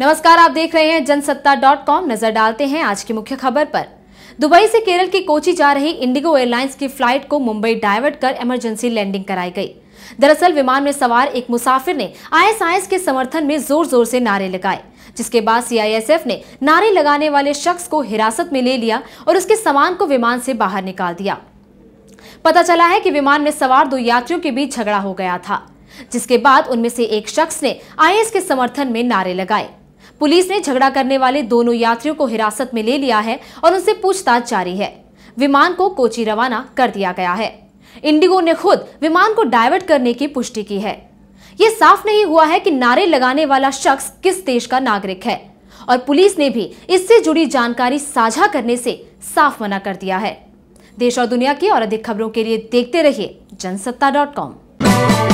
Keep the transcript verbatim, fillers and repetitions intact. नमस्कार, आप देख रहे हैं जनसत्ता डॉट कॉम। नजर डालते हैं आज की मुख्य खबर पर। दुबई से केरल की कोची जा रही इंडिगो एयरलाइंस की फ्लाइट को मुंबई डाइवर्ट कर इमरजेंसी लैंडिंग कराई गई। दरअसल विमान में सवार एक मुसाफिर ने आई एस आई एस के समर्थन में जोर जोर से नारे लगाए, जिसके बाद सी आई एस एफ ने नारे लगाने वाले शख्स को हिरासत में ले लिया और उसके सामान को विमान से बाहर निकाल दिया। पता चला है कि विमान में सवार दो यात्रियों के बीच झगड़ा हो गया था, जिसके बाद उनमें से एक शख्स ने आई ए एस के समर्थन में नारे लगाए। पुलिस ने झगड़ा करने वाले दोनों यात्रियों को हिरासत में ले लिया है और उनसे पूछताछ जारी है। विमान को कोची रवाना कर दिया गया है। इंडिगो ने खुद विमान को डाइवर्ट करने की पुष्टि की है। ये साफ नहीं हुआ है कि नारे लगाने वाला शख्स किस देश का नागरिक है और पुलिस ने भी इससे जुड़ी जानकारी साझा करने से साफ मना कर दिया है। देश और दुनिया की और अधिक खबरों के लिए देखते रहिए जनसत्ता डॉट कॉम।